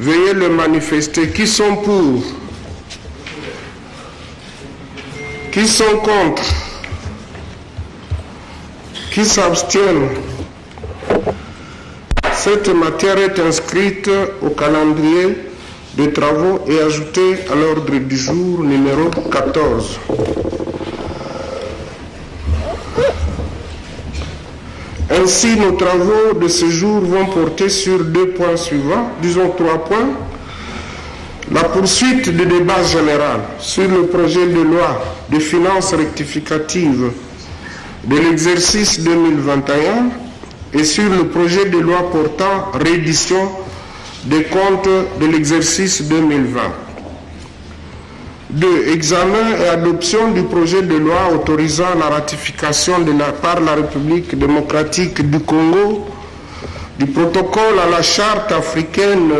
Veuillez le manifester. Qui sont pour? Qui sont contre? Qui s'abstiennent? Cette matière est inscrite au calendrier de travaux et ajoutée à l'ordre du jour numéro 14. Ainsi, nos travaux de ce jour vont porter sur deux points suivants, disons trois points. La poursuite du débat général sur le projet de loi de finances rectificatives de l'exercice 2021 et sur le projet de loi portant réédition des comptes de l'exercice 2020. 2. Examen et adoption du projet de loi autorisant la ratification par la République démocratique du Congo du protocole à la Charte africaine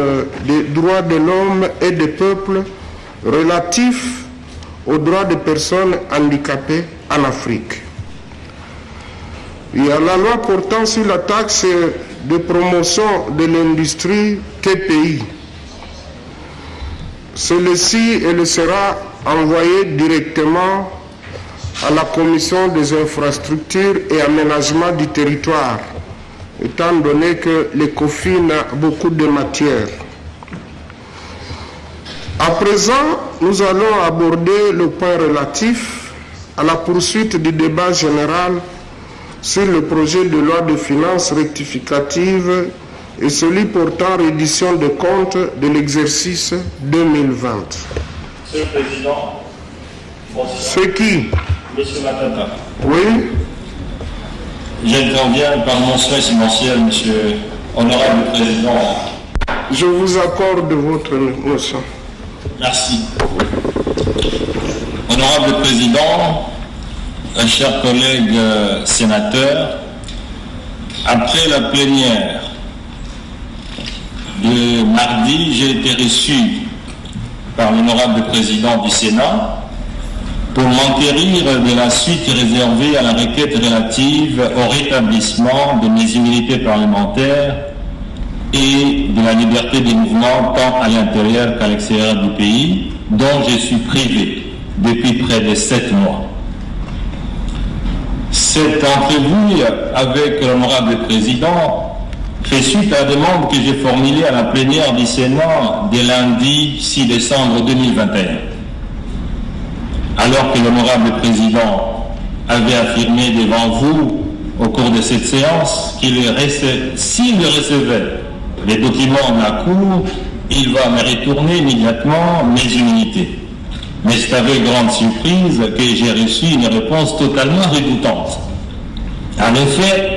des droits de l'homme et des peuples relatif aux droits des personnes handicapées en Afrique. Il y a la loi portant sur la taxe de promotion de l'industrie TPI. Celui-ci sera envoyé directement à la Commission des infrastructures et aménagement du territoire, étant donné que l'ECOFIN a beaucoup de matières. À présent, nous allons aborder le point relatif à la poursuite du débat général sur le projet de loi de finances rectificative et celui portant réédition des comptes de l'exercice 2020. Monsieur le Président, bonsoir. C'est qui? Monsieur Matata. Oui. J'interviens par mon souhait sémentiel, Monsieur Honorable Président. Je vous accorde votre motion. Merci. Honorable Président, chers collègues sénateurs, après la plénière de mardi, j'ai été reçu par l'honorable président du Sénat pour m'enquérir de la suite réservée à la requête relative au rétablissement de mes immunités parlementaires et de la liberté des mouvements tant à l'intérieur qu'à l'extérieur du pays, dont je suis privé depuis près de 7 mois. Cette entrevue avec l'honorable président fait suite à la demande que j'ai formulée à la plénière du Sénat dès lundi 6 décembre 2021. Alors que l'honorable président avait affirmé devant vous au cours de cette séance qu'il s'il recevait les documents de la Cour, il va me retourner immédiatement mes immunités. Mais c'est avec grande surprise que j'ai reçu une réponse totalement redoutante. En effet,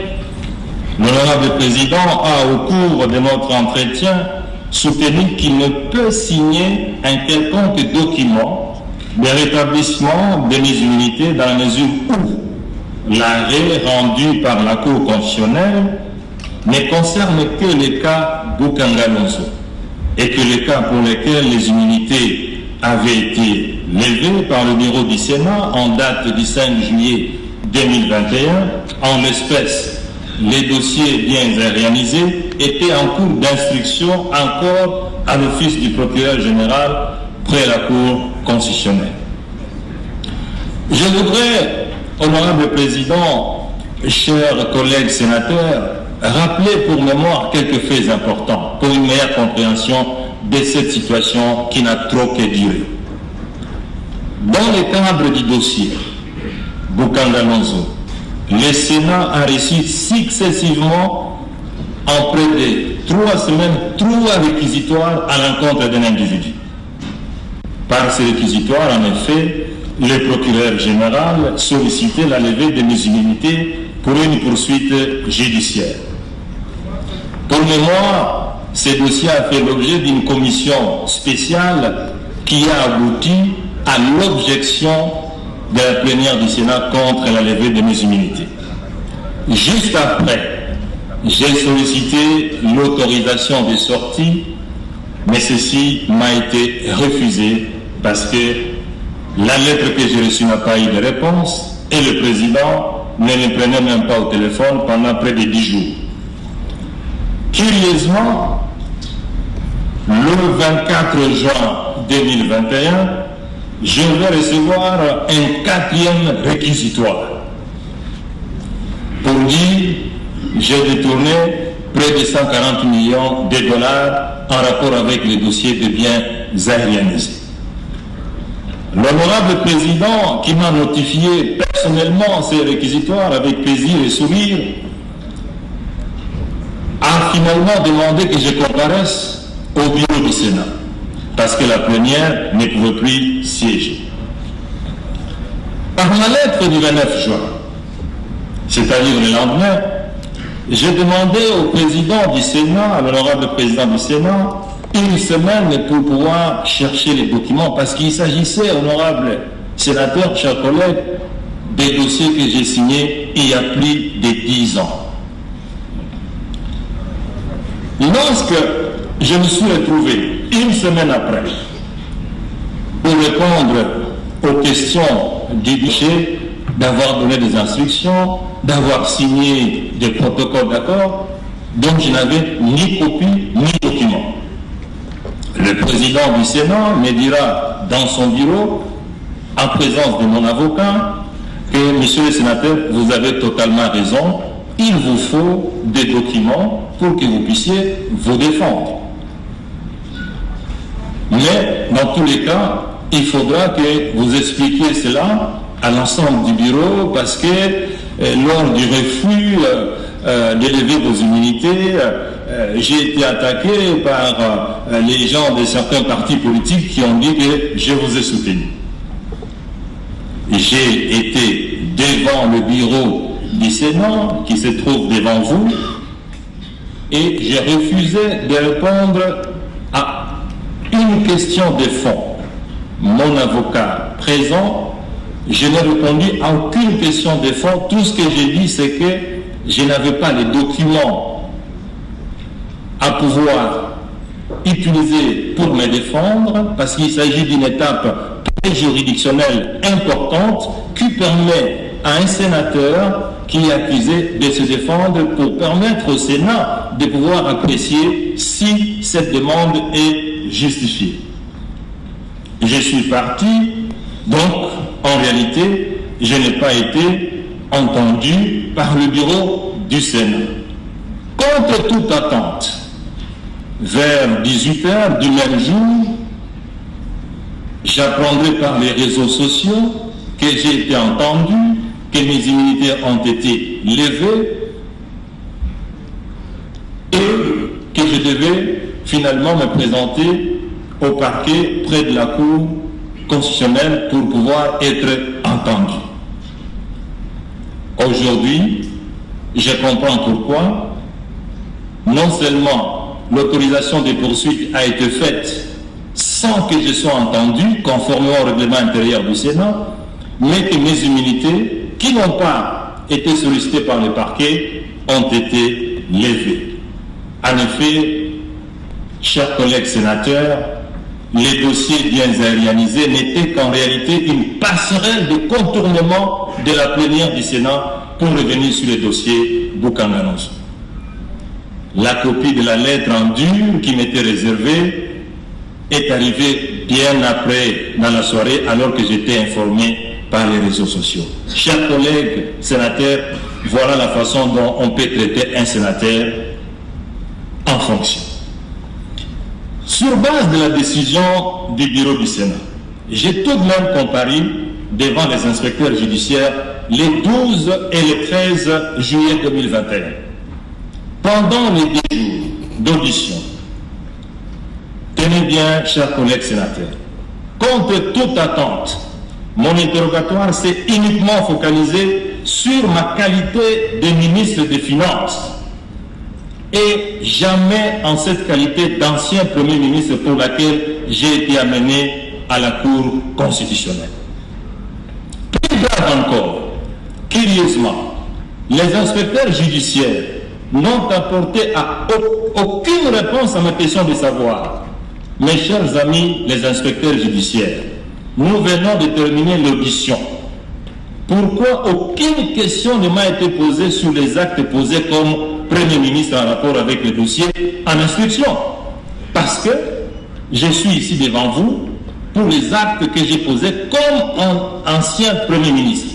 l'honorable président a, au cours de notre entretien, soutenu qu'il ne peut signer un quelconque document de rétablissement de mes immunités dans la mesure où l'arrêt rendu par la Cour constitutionnelle ne concerne que les cas Bukanga Lonzo et que les cas pour lesquels les immunités avaient été levées par le bureau du Sénat en date du 5 juillet 2021, en l'espèce les dossiers bien réalisés étaient en cours d'instruction encore à l'office du procureur général près la Cour constitutionnelle. Je voudrais, honorable président, chers collègues sénateurs, rappeler pour mémoire quelques faits importants pour une meilleure compréhension de cette situation qui n'a trop que Dieu. Dans le cadre du dossier Bukanga Lonzo, le Sénat a reçu successivement, en près de 3 semaines, 3 réquisitoires à l'encontre d'un individu. Par ces réquisitoires, en effet, le procureur général sollicitait la levée des immunités pour une poursuite judiciaire. Pour mémoire, ce dossier a fait l'objet d'une commission spéciale qui a abouti à l'objection de la plénière du Sénat contre la levée de mes immunités. Juste après, j'ai sollicité l'autorisation de sortie, mais ceci m'a été refusé parce que la lettre que j'ai reçue n'a pas eu de réponse et le président ne me prenait même pas au téléphone pendant près de 10 jours. Curieusement, le 24 juin 2021, je vais recevoir un quatrième réquisitoire. Pour dire, j'ai détourné près de 140 millions de dollars en rapport avec les dossiers de biens aérianisés. L'honorable président qui m'a notifié personnellement ces réquisitoires avec plaisir et sourire a finalement demandé que je comparaisse au bureau du Sénat parce que la plénière ne pouvait plus siéger. Par ma lettre du 29 juin, c'est-à-dire le lendemain, j'ai demandé au président du Sénat, à l'honorable président du Sénat, une semaine pour pouvoir chercher les documents, parce qu'il s'agissait, honorable sénateur, chers collègues, des dossiers que j'ai signés il y a plus de 10 ans. Lorsque je me suis retrouvé, une semaine après, pour répondre aux questions du guichet, d'avoir donné des instructions, d'avoir signé des protocoles d'accord, donc je n'avais ni copie, ni document. Le président du Sénat me dira dans son bureau, en présence de mon avocat, que monsieur le sénateur, vous avez totalement raison, il vous faut des documents pour que vous puissiez vous défendre. Mais dans tous les cas, il faudra que vous expliquiez cela à l'ensemble du bureau, parce que lors du refus d'élever vos immunités, j'ai été attaqué par les gens de certains partis politiques qui ont dit que je vous ai soutenu. J'ai été devant le bureau du Sénat qui se trouve devant vous et j'ai refusé de répondre à une question de fond. Mon avocat présent, je n'ai répondu à aucune question de fond. Tout ce que j'ai dit, c'est que je n'avais pas les documents à pouvoir utiliser pour me défendre, parce qu'il s'agit d'une étape préjuridictionnelle importante qui permet à un sénateur qui est accusé de se défendre pour permettre au Sénat de pouvoir apprécier si cette demande est justifiée. Je suis parti, donc en réalité, je n'ai pas été entendu par le bureau du Sénat. Contre toute attente, vers 18 h du même jour, j'apprendrai par les réseaux sociaux que j'ai été entendu, que mes immunités ont été levées et que je devais finalement me présenter au parquet près de la Cour constitutionnelle pour pouvoir être entendu. Aujourd'hui, je comprends pourquoi, non seulement l'autorisation des poursuites a été faite sans que je sois entendu, conformément au règlement intérieur du Sénat, mais que mes immunités, qui n'ont pas été sollicitées par le parquet, ont été levées. En effet, chers collègues sénateurs, les dossiers bien aérianisés n'étaient qu'en réalité une passerelle de contournement de la plénière du Sénat pour revenir sur les dossiers Bukanga Lonzo. La copie de la lettre en dur qui m'était réservée est arrivée bien après dans la soirée alors que j'étais informé par les réseaux sociaux. Chers collègues sénateurs, voilà la façon dont on peut traiter un sénateur en fonction. Sur base de la décision du bureau du Sénat, j'ai tout de même comparé devant les inspecteurs judiciaires les 12 et les 13 juillet 2021. Pendant les 10 jours d'audition, tenez bien, chers collègues sénateurs, contre toute attente, mon interrogatoire s'est uniquement focalisé sur ma qualité de ministre des Finances et jamais en cette qualité d'ancien Premier ministre pour laquelle j'ai été amené à la Cour constitutionnelle. Plus grave encore, curieusement, les inspecteurs judiciaires n'ont apporté à aucune réponse à ma question de savoir. Mes chers amis, les inspecteurs judiciaires, nous venons de terminer l'audition. Pourquoi aucune question ne m'a été posée sur les actes posés comme Premier ministre en rapport avec le dossier en instruction? Parce que je suis ici devant vous pour les actes que j'ai posés comme un ancien Premier ministre.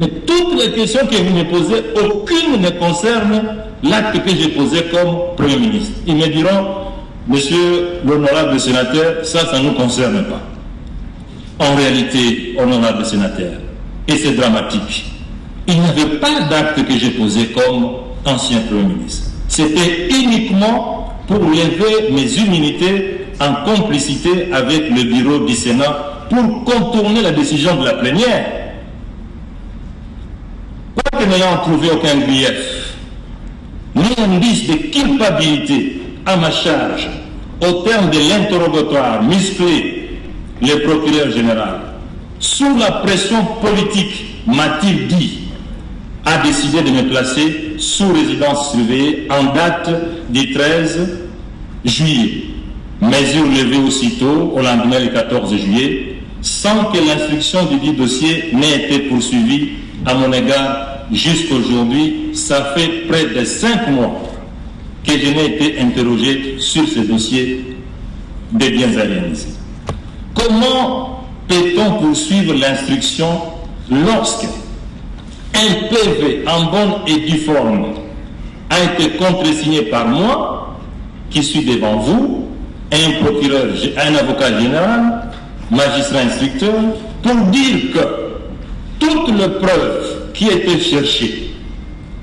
Mais toutes les questions que vous me posez, aucune ne concerne l'acte que j'ai posé comme Premier ministre. Ils me diront, monsieur l'honorable sénateur, ça ne nous concerne pas. En réalité, honorable sénateur, et c'est dramatique, il n'y avait pas d'acte que j'ai posé comme ancien Premier ministre. C'était uniquement pour lever mes immunités en complicité avec le bureau du Sénat pour contourner la décision de la plénière. Quoique n'ayant trouvé aucun grief, ni indice de culpabilité à ma charge, au terme de l'interrogatoire musclé, le procureur général, sous la pression politique, m'a-t-il dit, a décidé de me placer sous résidence surveillée en date du 13 juillet. Mesure levée aussitôt au lendemain du 14 juillet, sans que l'instruction du dit dossier n'ait été poursuivie à mon égard jusqu'aujourd'hui. Ça fait près de 5 mois que je n'ai été interrogé sur ce dossier des biens aliénisés. Comment peut-on poursuivre l'instruction lorsque un PV en bonne et due forme a été contresigné par moi, qui suis devant vous, un procureur, un avocat général, magistrat instructeur, pour dire que toutes les preuves qui étaient cherchées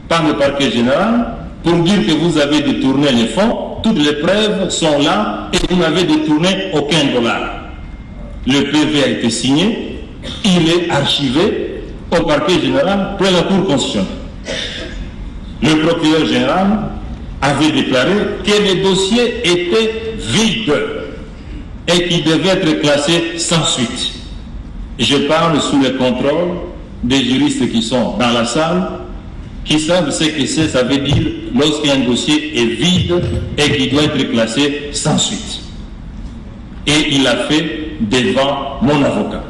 par le parquet général, pour dire que vous avez détourné les fonds, toutes les preuves sont là et vous n'avez détourné aucun dollar. Le PV a été signé, il est archivé au parquet général près de la Cour constitutionnelle. Le procureur général avait déclaré que le dossier était vide et qui devait être classé sans suite. Je parle sous le contrôle des juristes qui sont dans la salle, qui savent ce que c'est, ça veut dire lorsqu'un dossier est vide et qui doit être classé sans suite. Et il l'a fait devant mon avocat.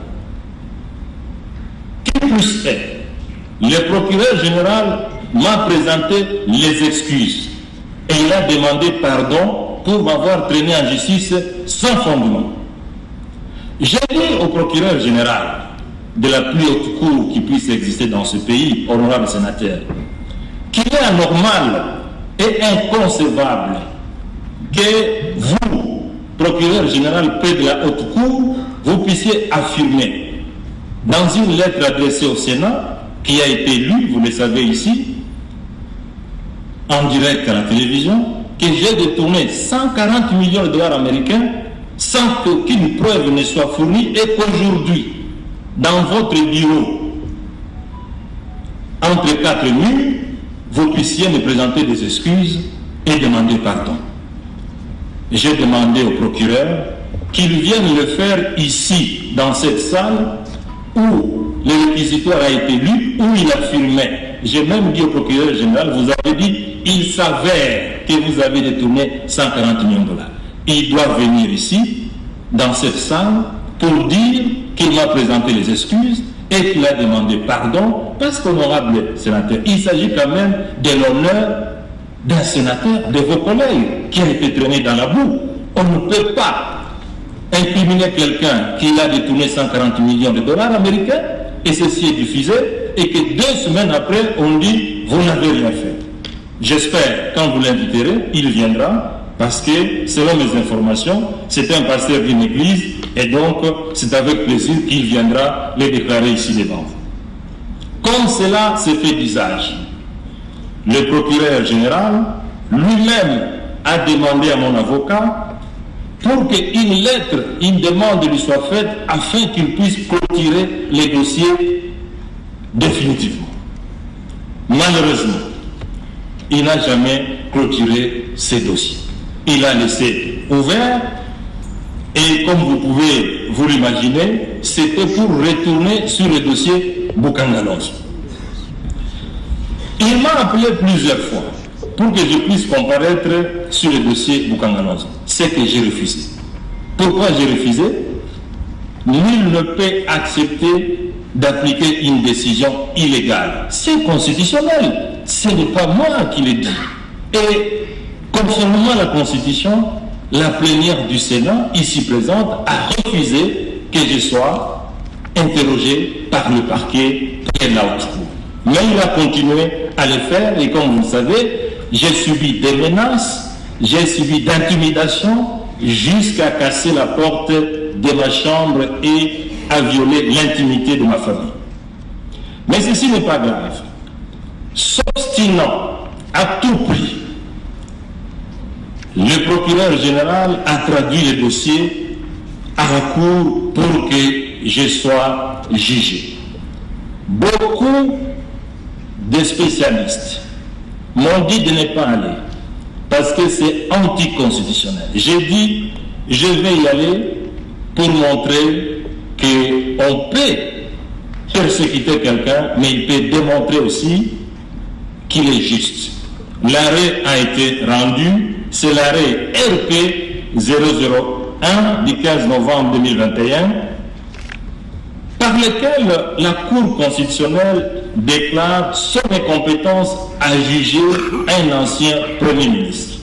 Que plus est, le procureur général m'a présenté les excuses et il a demandé pardon pour m'avoir traîné en justice sans fondement. J'ai dit au procureur général de la plus haute cour qui puisse exister dans ce pays, honorable sénateur, qu'il est anormal et inconcevable que vous, procureur général près de la haute cour, vous puissiez affirmer dans une lettre adressée au Sénat, qui a été lue, vous le savez ici, en direct à la télévision, que j'ai détourné 140 millions de dollars américains sans qu'aucune preuve ne soit fournie et qu'aujourd'hui, dans votre bureau, entre 4 murs, vous puissiez me présenter des excuses et demander pardon. J'ai demandé au procureur qu'il vienne le faire ici, dans cette salle, où le réquisitoire a été lu, où il affirmait. J'ai même dit au procureur général, vous avez dit, il s'avère que vous avez détourné 140 millions de dollars. Il doit venir ici, dans cette salle, pour dire qu'il m'a présenté les excuses et qu'il a demandé pardon, parce qu'honorable sénateur, il s'agit quand même de l'honneur d'un sénateur de vos collègues qui a été traîné dans la boue. On ne peut pas incriminer quelqu'un qui a détourné 140 millions de dollars américains, et ceci est diffusé, et que 2 semaines après, on dit « vous n'avez rien fait ». J'espère, quand vous l'inviterez, il viendra, parce que, selon mes informations, c'est un pasteur d'une église, et donc, c'est avec plaisir qu'il viendra les déclarer ici devant vous. Comme cela s'est fait d'usage, le procureur général lui-même a demandé à mon avocat pour qu'une lettre, une demande lui soit faite, afin qu'il puisse clôturer les dossiers définitivement. Malheureusement, il n'a jamais clôturé ces dossiers. Il a laissé ouvert et comme vous pouvez vous l'imaginer, c'était pour retourner sur le dossier Bukanga Lonzo. Il m'a appelé plusieurs fois pour que je puisse comparaître sur le dossier Bukanga Lonzo. C'est que j'ai refusé. Pourquoi j'ai refusé? Nul ne peut accepter d'appliquer une décision illégale. C'est constitutionnel. Ce n'est pas moi qui le dis. Et conformément à la Constitution, la plénière du Sénat, ici présente, a refusé que je sois interrogé par le parquet de l'Aoutaï. Mais il a continué à le faire et comme vous le savez, j'ai subi des menaces, j'ai subi d'intimidation jusqu'à casser la porte de ma chambre et à violer l'intimité de ma famille. Mais ceci n'est pas grave. S'obstinant à tout prix, le procureur général a traduit le dossier à la cour pour que je sois jugé. Beaucoup de spécialistes m'ont dit de ne pas aller parce que c'est anticonstitutionnel. J'ai dit, je vais y aller pour montrer qu'on peut persécuter quelqu'un, mais il peut démontrer aussi qu'il est juste. L'arrêt a été rendu, c'est l'arrêt RP 001 du 15 novembre 2021, par lequel la Cour constitutionnelle déclare son incompétence à juger un ancien Premier ministre.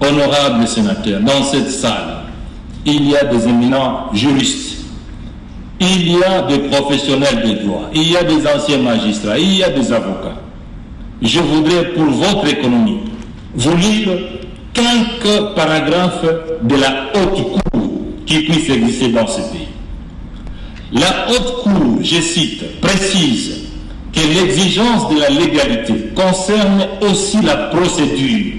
Honorables sénateurs, dans cette salle, il y a des éminents juristes, il y a des professionnels de droit, il y a des anciens magistrats, il y a des avocats. Je voudrais, pour votre économie, vous lire quelques paragraphes de la haute cour qui puisse exister dans ce pays. La haute cour, je cite, précise que l'exigence de la légalité concerne aussi la procédure,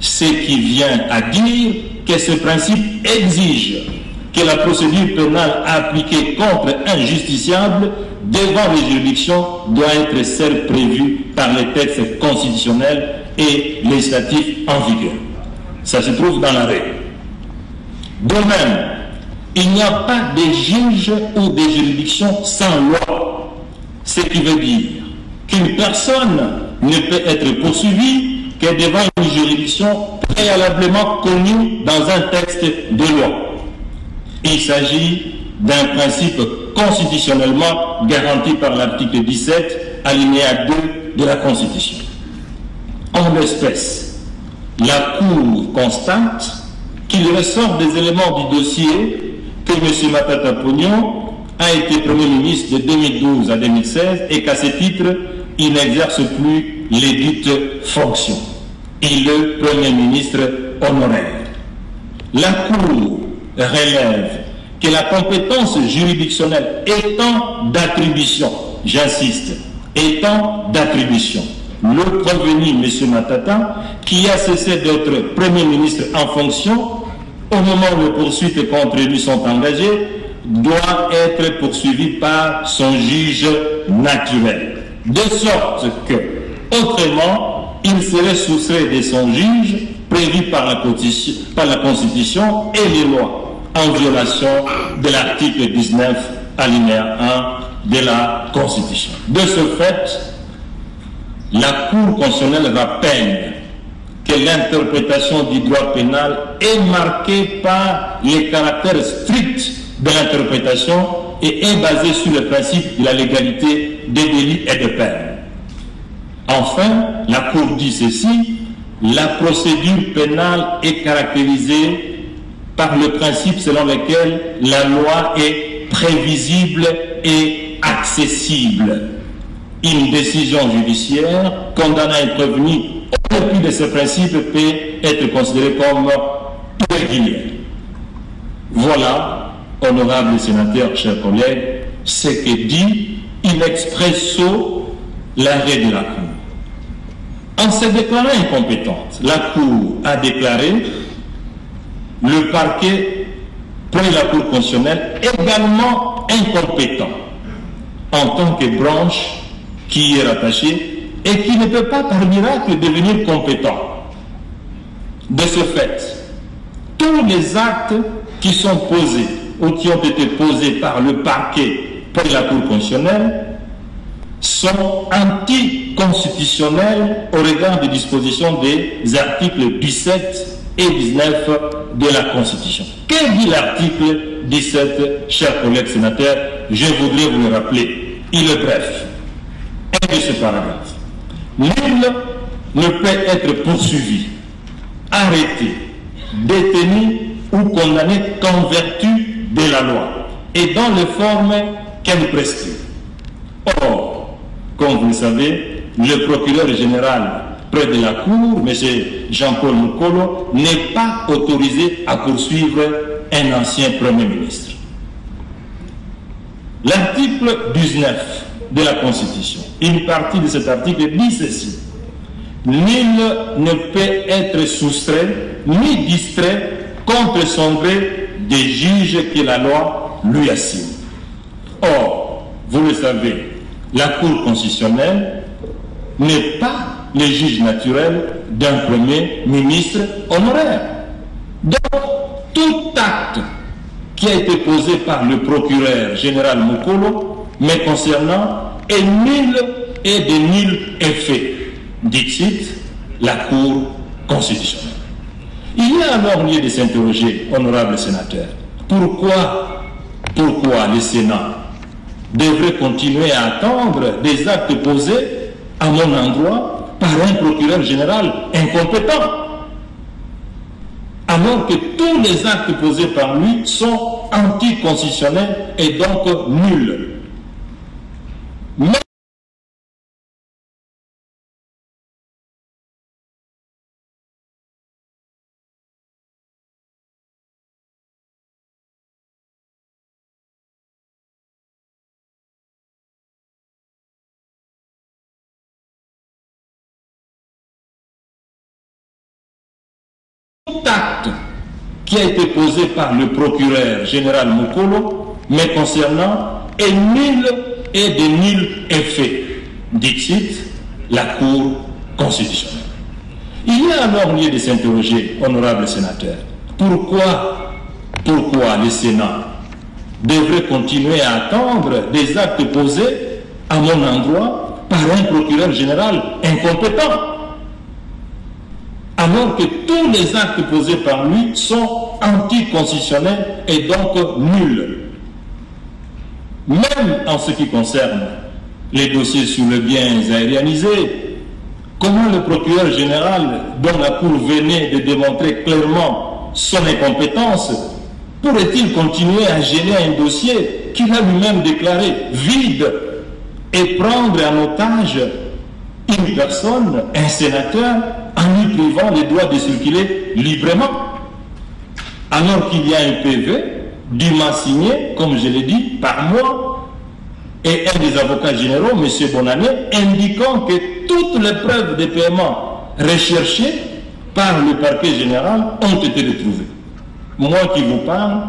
ce qui vient à dire que ce principe exige que la procédure pénale appliquée contre un justiciable devant les juridictions doit être celle prévue par les textes constitutionnels et législatifs en vigueur. Ça se trouve dans l'arrêt. De même, il n'y a pas de juge ou de juridiction sans loi, ce qui veut dire qu'une personne ne peut être poursuivie que devant une juridiction préalablement connue dans un texte de loi. Il s'agit d'un principe constitutionnellement garanti par l'article 17, alinéa 2 de la Constitution. En l'espèce, la Cour constate qu'il ressort des éléments du dossier que M. Matata Ponyo a été Premier ministre de 2012 à 2016 et qu'à ce titre, il n'exerce plus les dites fonctions. Il est Premier ministre honoraire. La Cour relève que la compétence juridictionnelle étant d'attribution, j'insiste, étant d'attribution, le prévenu M. Matata, qui a cessé d'être Premier ministre en fonction, au moment où les poursuites contre lui sont engagées, doit être poursuivi par son juge naturel. De sorte que, autrement, il serait soustrait de son juge prévu par la Constitution et les lois, en violation de l'article 19, alinéa 1 de la Constitution. De ce fait, la Cour constitutionnelle rappelle que l'interprétation du droit pénal est marquée par les caractères stricts de l'interprétation et est basée sur le principe de la légalité des délits et des peines. Enfin, la Cour dit ceci, la procédure pénale est caractérisée par le principe selon lequel la loi est prévisible et accessible. Une décision judiciaire condamnant un prévenu au dépit de ce principe peut être considérée comme irrégulière. Voilà, honorables sénateurs, chers collègues, ce que dit in expresso l'arrêt de la Cour. En se déclarant incompétente, la Cour a déclaré le parquet près la Cour constitutionnelle également incompétent en tant que branche qui y est rattachée et qui ne peut pas par miracle devenir compétent. De ce fait, tous les actes qui sont posés ou qui ont été posés par le parquet près la Cour constitutionnelle sont anticonstitutionnels au regard des dispositions des articles 17 et 19 de la Constitution. Que dit l'article 17, chers collègues sénateurs? Je voudrais vous le rappeler. Il est bref. Un de ce paragraphe. Nul ne peut être poursuivi arrêtés, détenus ou condamnés qu'en vertu de la loi et dans les formes qu'elle prescrit. Or, comme vous le savez, le procureur général près de la Cour, M. Jean-Paul Mukolo, n'est pas autorisé à poursuivre un ancien Premier ministre. L'article 19 de la Constitution, une partie de cet article dit ceci: nul ne peut être soustrait ni distrait contre son gré des juges que la loi lui assigne. Or, vous le savez, la Cour constitutionnelle n'est pas le juge naturel d'un Premier ministre honoraire. Donc, tout acte qui a été posé par le procureur général Mukolo, mais concernant est nul et de nul effet, dicte la Cour constitutionnelle. Il y a alors lieu de s'interroger, honorable sénateur, pourquoi le Sénat devrait continuer à attendre des actes posés à mon endroit par un procureur général incompétent, alors que tous les actes posés par lui sont anticonstitutionnels et donc nuls. Mais tout acte qui a été posé par le procureur général Mukolo, mais concernant est nul et de nul effet, dicte la Cour constitutionnelle. Il y a alors lieu de s'interroger, honorable sénateur, pourquoi le Sénat devrait continuer à attendre des actes posés à mon endroit par un procureur général incompétent, alors que tous les actes posés par lui sont anticonstitutionnels et donc nuls. Même en ce qui concerne les dossiers sur les biens aérianisés, comment le procureur général, dont la Cour venait de démontrer clairement son incompétence, pourrait-il continuer à gérer un dossier qu'il a lui-même déclaré vide et prendre en otage une personne, un sénateur, en lui privant le droit de circuler librement, alors qu'il y a un PV dûment signé, comme je l'ai dit, par moi et un des avocats généraux, M. Bonanet, indiquant que toutes les preuves de paiement recherchées par le parquet général ont été retrouvées. Moi qui vous parle,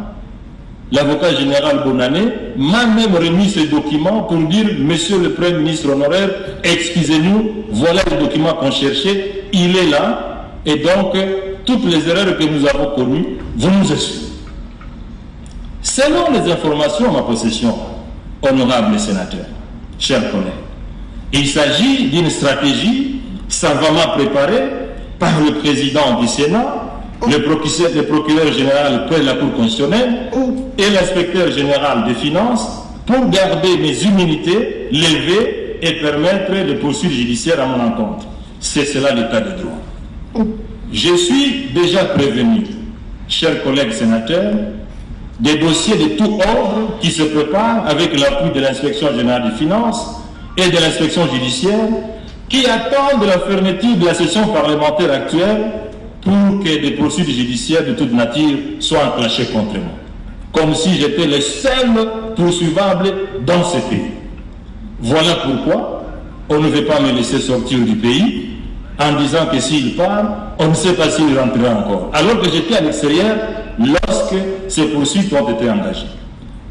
l'avocat général Bonanet m'a même remis ce document pour dire: Monsieur le Premier ministre honoraire, excusez-nous, voilà le document qu'on cherchait, il est là, et donc toutes les erreurs que nous avons connues, vous nous excusez. Selon les informations en ma possession, honorable sénateur, chers collègues, il s'agit d'une stratégie savamment préparée par le président du Sénat, le procureur général près de la Cour constitutionnelle et l'inspecteur général des finances pour garder mes immunités levées et permettre les poursuites judiciaires à mon encontre. C'est cela l'état de droit. Je suis déjà prévenu, chers collègues sénateurs, des dossiers de tout ordre qui se préparent avec l'appui de l'inspection générale des finances et de l'inspection judiciaire qui attendent la fermeture de la session parlementaire actuelle pour que des poursuites judiciaires de toute nature soient enclenchées contre moi, comme si j'étais le seul poursuivable dans ce pays. Voilà pourquoi on ne veut pas me laisser sortir du pays en disant que s'il part, on ne sait pas s'il rentrera encore, alors que j'étais à l'extérieur lorsque ces poursuites ont été engagées.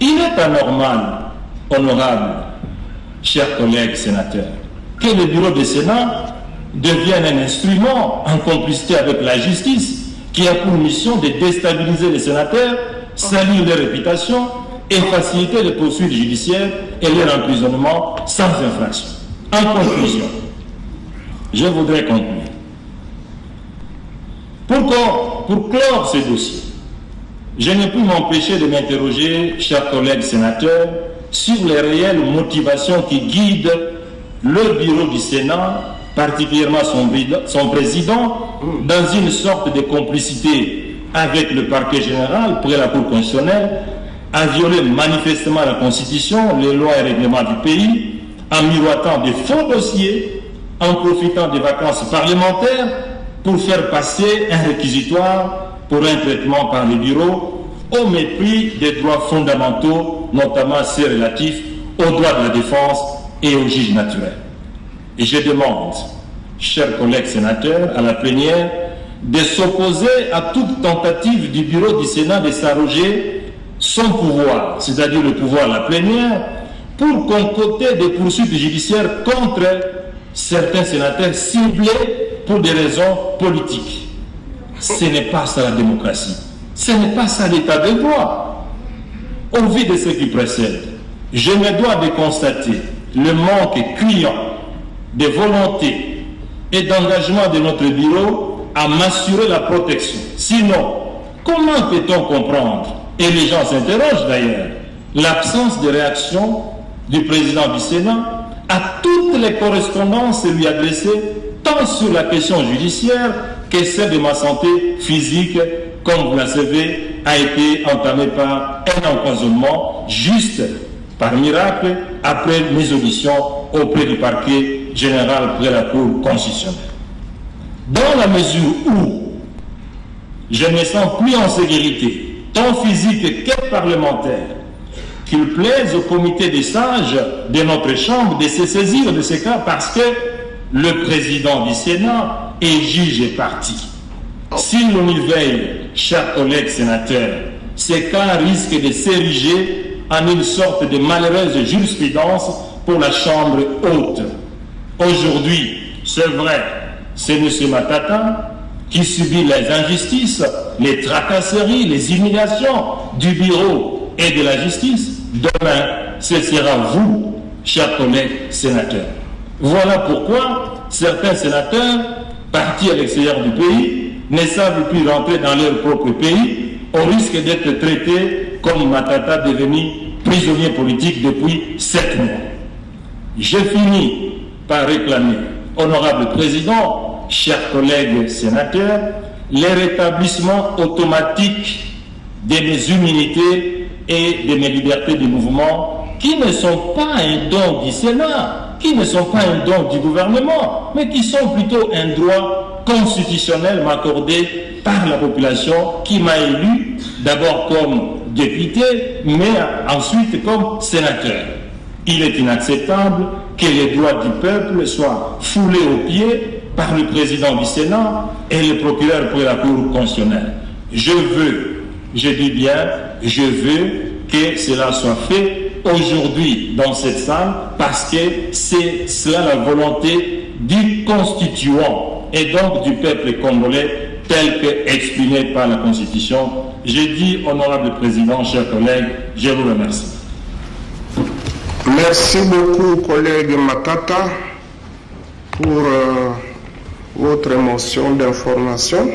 Il est anormal, honorable, chers collègues sénateurs, que le bureau du Sénat deviennent un instrument en complicité avec la justice qui a pour mission de déstabiliser les sénateurs, salir leur réputation et faciliter les poursuites judiciaires et leur emprisonnement sans infraction. En conclusion, je voudrais conclure. Pour clore ce dossier, je ne puis m'empêcher de m'interroger, chers collègues sénateurs, sur les réelles motivations qui guident le bureau du Sénat particulièrement son président, dans une sorte de complicité avec le parquet général près la Cour constitutionnelle, a violé manifestement la Constitution, les lois et règlements du pays, en miroitant des faux dossiers, en profitant des vacances parlementaires pour faire passer un réquisitoire pour un traitement par les bureaux, au mépris des droits fondamentaux, notamment ceux relatifs aux droits de la défense et aux juges naturels. Et je demande, chers collègues sénateurs, à la plénière, de s'opposer à toute tentative du bureau du Sénat de s'arroger son pouvoir, c'est-à-dire le pouvoir de la plénière, pour concocter des poursuites judiciaires contre certains sénateurs ciblés pour des raisons politiques. Ce n'est pas ça la démocratie. Ce n'est pas ça l'état de droit. Au vu de ce qui précède, je me dois de constater le manque criant de volonté et d'engagement de notre bureau à m'assurer la protection. Sinon, comment peut-on comprendre, et les gens s'interrogent d'ailleurs, l'absence de réaction du président du Sénat à toutes les correspondances lui adressées, tant sur la question judiciaire que celle de ma santé physique, comme vous la savez, a été entamée par un empoisonnement juste par miracle après mes auditions auprès du parquet général près la Cour constitutionnelle. Dans la mesure où je ne me sens plus en sécurité, tant physique que parlementaire, qu'il plaise au comité des sages de notre Chambre de se saisir de ce cas parce que le président du Sénat est juge et partie. Si l'on y veille, chers collègues sénateurs, ce cas risque de s'ériger en une sorte de malheureuse jurisprudence pour la Chambre haute. Aujourd'hui, c'est vrai, c'est M. Matata qui subit les injustices, les tracasseries, les humiliations du bureau et de la justice. Demain, ce sera vous, chers collègues sénateurs. Voilà pourquoi certains sénateurs, partis à l'extérieur du pays, ne savent plus rentrer dans leur propre pays, au risque d'être traités comme Matata devenu prisonnier politique depuis 7 mois. Je finis par réclamer, honorable président, chers collègues sénateurs, le rétablissement automatique de mes immunités et de mes libertés de mouvement, qui ne sont pas un don du Sénat, qui ne sont pas un don du gouvernement, mais qui sont plutôt un droit constitutionnel m'accordé par la population qui m'a élu, d'abord comme député, mais ensuite comme sénateur. Il est inacceptable que les droits du peuple soient foulés aux pieds par le président du Sénat et le procureur pour la Cour constitutionnelle. Je veux, je dis bien, je veux que cela soit fait aujourd'hui dans cette salle parce que c'est cela la volonté du constituant et donc du peuple congolais tel que exprimé par la Constitution. Je dis, honorable président, chers collègues, je vous remercie. Merci beaucoup, collègue Matata, pour votre motion d'information.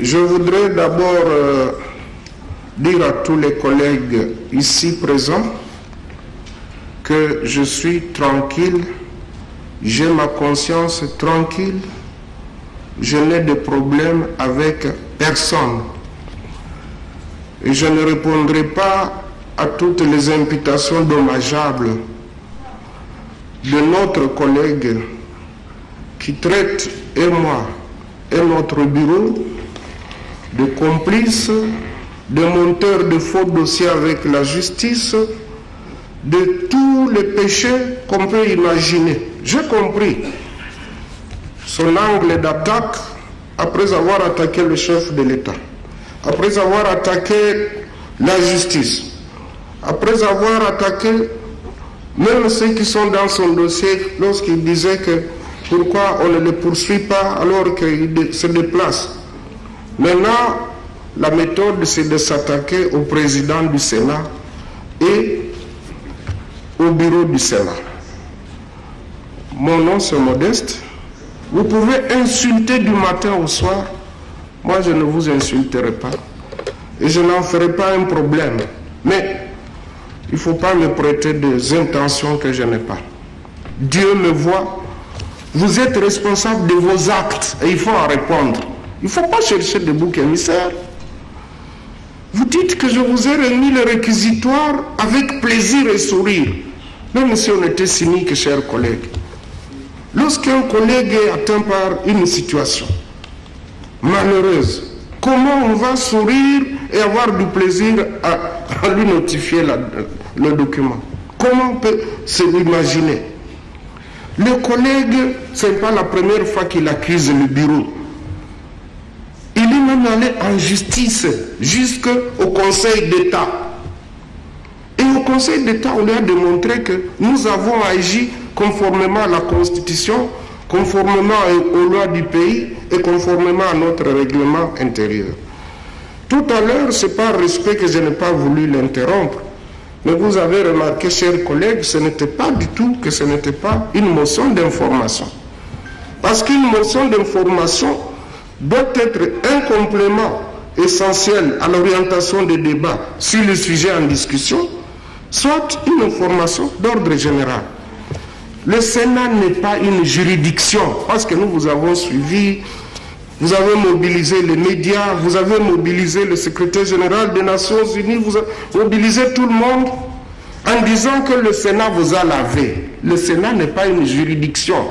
Je voudrais d'abord dire à tous les collègues ici présents que je suis tranquille, j'ai ma conscience tranquille, je n'ai de problème avec personne. Et je ne répondrai pas à toutes les imputations dommageables de notre collègue qui traite et moi et notre bureau de complices, de monteurs de faux dossiers avec la justice, de tous les péchés qu'on peut imaginer. J'ai compris son angle d'attaque après avoir attaqué le chef de l'État, après avoir attaqué la justice, après avoir attaqué même ceux qui sont dans son dossier lorsqu'il disait que pourquoi on ne les poursuit pas alors qu'il se déplace. Maintenant, la méthode c'est de s'attaquer au président du Sénat et au bureau du Sénat. Mon nom c'est Modeste. Vous pouvez insulter du matin au soir. Moi je ne vous insulterai pas et je n'en ferai pas un problème. Mais il ne faut pas me prêter des intentions que je n'ai pas. Dieu me voit, Vous êtes responsable de vos actes et il faut en répondre. Il ne faut pas chercher des boucs émissaires. Vous dites que je vous ai remis le réquisitoire avec plaisir et sourire. Même si on était cynique, chers collègues. Lorsqu'un collègue est atteint par une situation malheureuse, comment on va sourire et avoir du plaisir à lui notifier le document? Comment on peut se l'imaginer? Le collègue, ce n'est pas la première fois qu'il accuse le bureau. Il est même allé en justice jusqu'au Conseil d'État. Et au Conseil d'État, on lui a démontré que nous avons agi conformément à la Constitution, conformément aux lois du pays et conformément à notre règlement intérieur. Tout à l'heure, c'est par respect que je n'ai pas voulu l'interrompre. Mais vous avez remarqué, chers collègues, ce n'était pas du tout que ce n'était pas une motion d'information. Parce qu'une motion d'information doit être un complément essentiel à l'orientation des débats sur le sujet en discussion, soit une information d'ordre général. Le Sénat n'est pas une juridiction, parce que nous vous avons suivi, vous avez mobilisé les médias, vous avez mobilisé le secrétaire général des Nations Unies, vous avez mobilisé tout le monde en disant que le Sénat vous a lavé. Le Sénat n'est pas une juridiction.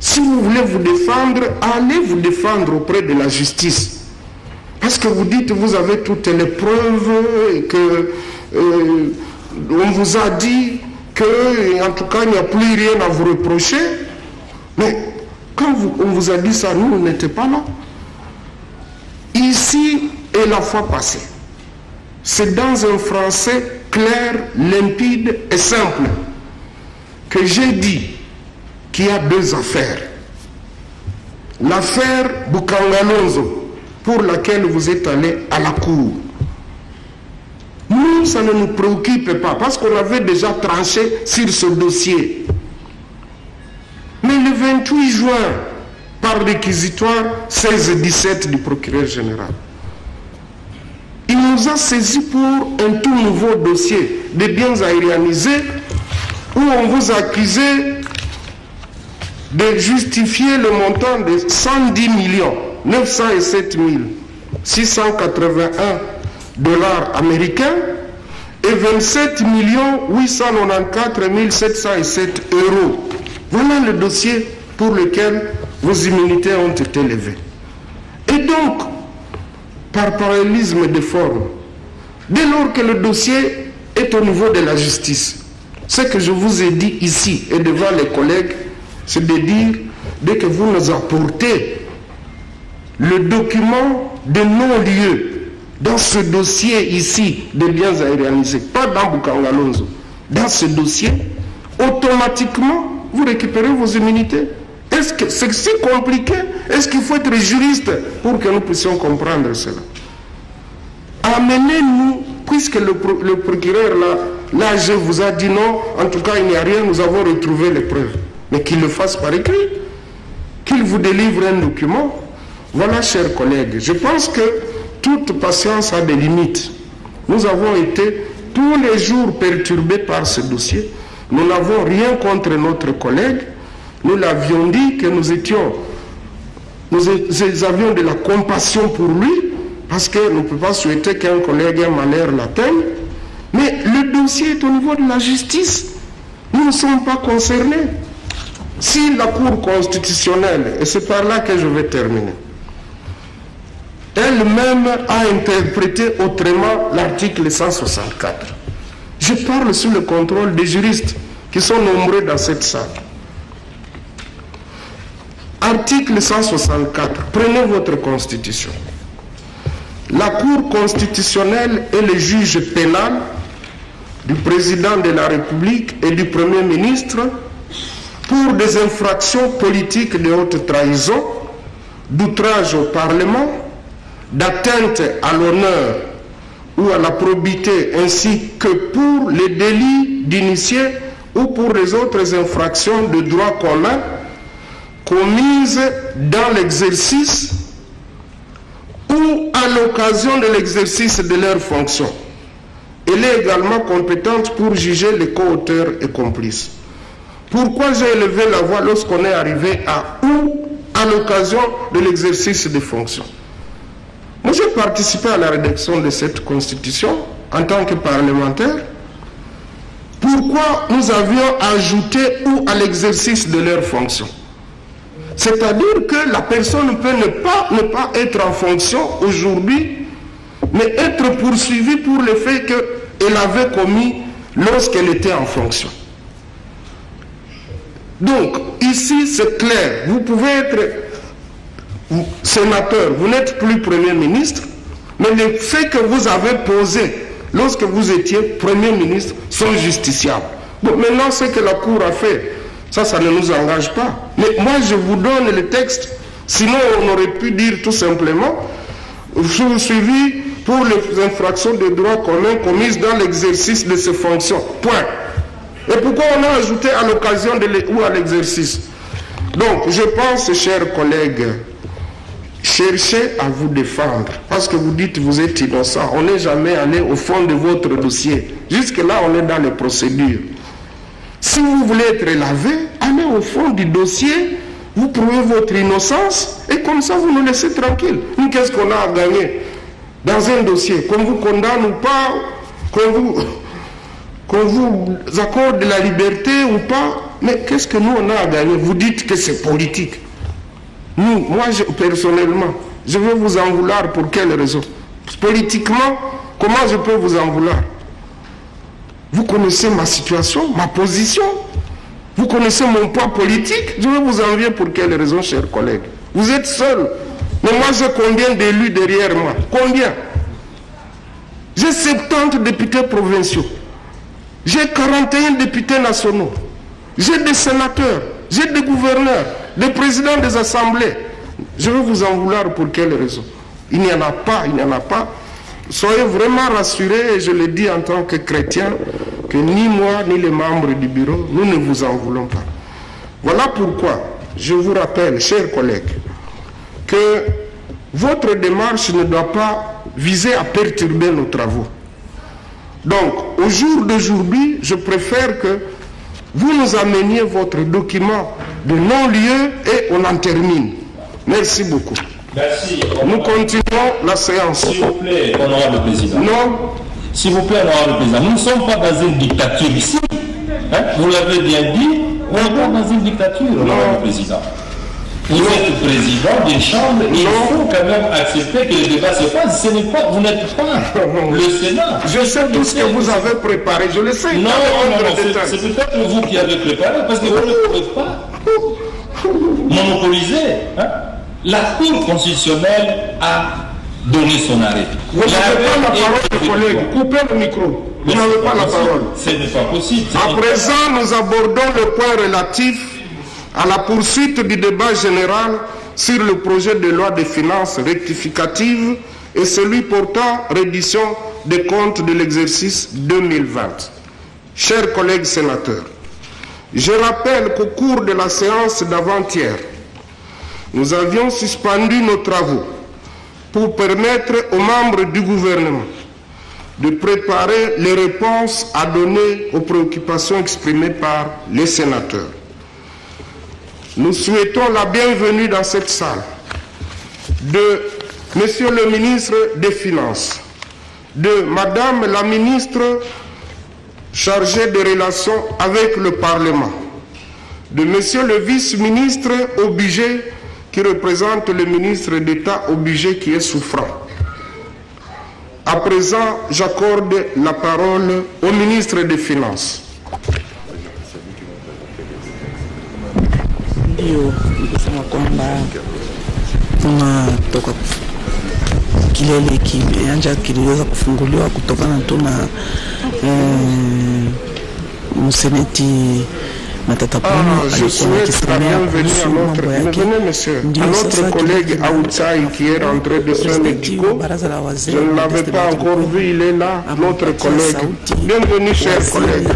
Si vous voulez vous défendre, allez vous défendre auprès de la justice. Parce que vous dites, vous avez toutes les preuves et que on vous a dit que, en tout cas, il n'y a plus rien à vous reprocher. Mais quand on vous a dit ça, nous, on n'était pas là. Ici est la fois passée. C'est dans un français clair, limpide et simple que j'ai dit qu'il y a deux affaires. L'affaire Bukanga Lonzo, pour laquelle vous êtes allé à la cour. Nous, ça ne nous préoccupe pas, parce qu'on avait déjà tranché sur ce dossier. Mais le 28 juin, par réquisitoire 16 et 17 du procureur général, il nous a saisis pour un tout nouveau dossier des biens aérianisés où on vous accusait de justifier le montant de 110 907 681 $ américains et 27 894 707 €. Voilà le dossier pour lequel vos immunités ont été levées. Et donc, par parallélisme de forme, dès lors que le dossier est au niveau de la justice, ce que je vous ai dit ici et devant les collègues, c'est de dire, dès que vous nous apportez le document de non-lieu dans ce dossier ici des biens aérianisés, pas dans Bukanga Lonzo, dans ce dossier, automatiquement, vous récupérez vos immunités. Est-ce que c'est si compliqué? Est-ce qu'il faut être juriste pour que nous puissions comprendre cela? Amenez-nous, puisque le procureur, là, je vous a dit non, en tout cas, il n'y a rien, nous avons retrouvé les preuves. Mais qu'il le fasse par écrit, qu'il vous délivre un document. Voilà, chers collègues, je pense que toute patience a des limites. Nous avons été tous les jours perturbés par ce dossier. Nous n'avons rien contre notre collègue. Nous l'avions dit que nous avions de la compassion pour lui, parce que nous ne pouvons pas souhaiter qu'un collègue ait malheur l'atteigne. Mais le dossier est au niveau de la justice. Nous ne sommes pas concernés. Si la Cour constitutionnelle, et c'est par là que je vais terminer, elle-même a interprété autrement l'article 164. Je parle sous le contrôle des juristes qui sont nombreux dans cette salle. Article 164, prenez votre constitution. La Cour constitutionnelle est le juge pénal du président de la République et du Premier ministre pour des infractions politiques de haute trahison, d'outrage au Parlement, d'atteinte à l'honneur ou à la probité, ainsi que pour les délits d'initié ou pour les autres infractions de droit commun commises dans l'exercice ou à l'occasion de l'exercice de leurs fonctions. Elle est également compétente pour juger les co-auteurs et complices. Pourquoi j'ai élevé la voix lorsqu'on est arrivé à où, à l'occasion de l'exercice des fonctions? Moi, j'ai participé à la rédaction de cette constitution en tant que parlementaire. Pourquoi nous avions ajouté ou à l'exercice de leurs fonctions? C'est-à-dire que la personne peut ne pas être en fonction aujourd'hui, mais être poursuivie pour le fait qu'elle avait commis lorsqu'elle était en fonction. Donc, ici, c'est clair, vous pouvez être sénateur, vous n'êtes plus Premier ministre, mais les faits que vous avez posés lorsque vous étiez Premier ministre sont justiciables. Bon, maintenant, ce que la Cour a fait, ça ne nous engage pas. Mais moi, je vous donne le texte, sinon on aurait pu dire tout simplement, je vous suivis pour les infractions de droit commun commises dans l'exercice de ses fonctions. Point. Et pourquoi on a ajouté à l'occasion ou à l'exercice? Donc, je pense, chers collègues, cherchez à vous défendre. Parce que vous dites vous êtes innocent. On n'est jamais allé au fond de votre dossier. Jusque-là, on est dans les procédures. Si vous voulez être lavé, allez au fond du dossier, vous prouvez votre innocence et comme ça, vous nous laissez tranquille. Nous, qu'est-ce qu'on a à gagner dans un dossier? Qu'on vous condamne ou pas, qu'on vous accorde la liberté ou pas, mais qu'est-ce que nous on a à gagner? Vous dites que c'est politique. Nous, moi personnellement, je veux vous en vouloir pour quelle raison? Politiquement, comment je peux vous en vouloir? Vous connaissez ma situation, ma position, vous connaissez mon poids politique, je vais vous envier pour quelle raison, chers collègues? Vous êtes seul, mais moi j'ai combien d'élus derrière moi? Combien? J'ai 70 députés provinciaux. J'ai 41 députés nationaux, j'ai des sénateurs, j'ai des gouverneurs, des présidents des assemblées. Je vais vous en vouloir pour quelle raison? Il n'y en a pas, il n'y en a pas. Soyez vraiment rassurés, et je le dis en tant que chrétien, que ni moi, ni les membres du bureau, nous ne vous en voulons pas. Voilà pourquoi je vous rappelle, chers collègues, que votre démarche ne doit pas viser à perturber nos travaux. Donc, au jour d'aujourd'hui, je préfère que vous nous ameniez votre document de non-lieu et on en termine. Merci beaucoup. Merci. Nous continuons la séance. S'il vous plaît, honorable président. Non. S'il vous plaît, honorable président. Nous ne sommes pas dans une dictature ici. Hein? Vous l'avez bien dit, on n'est pas dans une dictature, honorable président. Vous êtes président d'une chambre et il faut quand même accepter que le débat se passe. Ce n'est pas, vous n'êtes pas le Sénat. Je sais tout ce que vous avez préparé, je le sais. Non, c'est peut-être vous qui avez préparé parce que vous ne pouvez pas monopoliser. Hein? La Cour constitutionnelle a donné son arrêt. Vous n'avez pas la parole, collègue. Coupez le micro. Vous n'avez pas la parole. Ce n'est pas possible. À présent, nous abordons le point relatif à la poursuite du débat général sur le projet de loi des finances rectificative et celui portant reddition des comptes de l'exercice 2020. Chers collègues sénateurs, je rappelle qu'au cours de la séance d'avant-hier, nous avions suspendu nos travaux pour permettre aux membres du gouvernement de préparer les réponses à donner aux préoccupations exprimées par les sénateurs. Nous souhaitons la bienvenue dans cette salle de Monsieur le ministre des Finances, de Madame la ministre chargée des relations avec le Parlement, de Monsieur le vice-ministre au budget qui représente le ministre d'État au budget qui est souffrant. À présent, j'accorde la parole au ministre des Finances. Je souhaite la bienvenue à notre collègue Aoutaï qui est rentré de soins médicaux. Je ne l'avais pas encore vu, il est là, notre collègue. Bienvenue, chers collègues.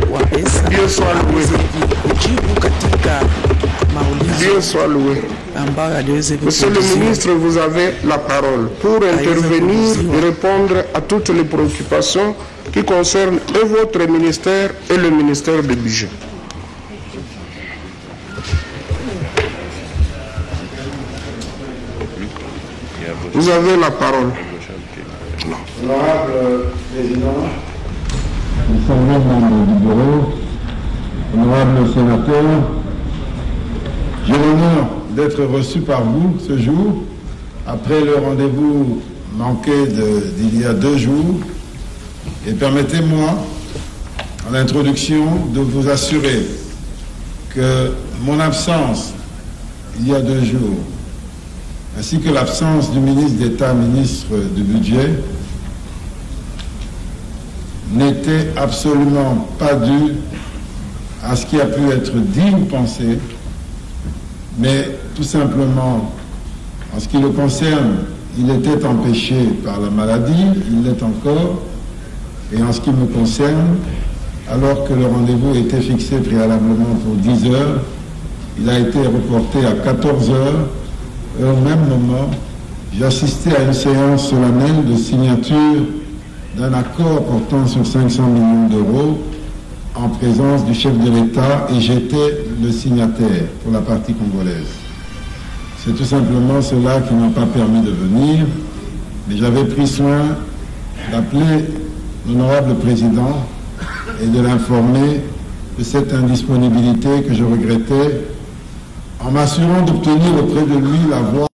Dieu soit loué. Dieu soit loué. Monsieur le ministre, vous avez la parole pour intervenir et répondre à toutes les préoccupations qui concernent et votre ministère et le ministère du budget. Vous avez la parole. Honorable Président, honorable membre du bureau, honorable sénateur, j'ai l'honneur d'être reçu par vous ce jour, après le rendez-vous manqué d'il y a 2 jours. Et permettez-moi, en introduction, de vous assurer que mon absence il y a 2 jours, ainsi que l'absence du ministre d'État, ministre du Budget, n'était absolument pas due à ce qui a pu être dit ou pensé, mais tout simplement, en ce qui le concerne, il était empêché par la maladie, il l'est encore, et en ce qui me concerne, alors que le rendez-vous était fixé préalablement pour 10 heures, il a été reporté à 14 heures, et au même moment, j'ai assisté à une séance solennelle de signature d'un accord portant sur 500 millions d'euros en présence du chef de l'État, et j'étais le signataire pour la partie congolaise. C'est tout simplement cela qui m'a pas permis de venir, mais j'avais pris soin d'appeler l'honorable président et de l'informer de cette indisponibilité que je regrettais, en m'assurant d'obtenir auprès de lui la voix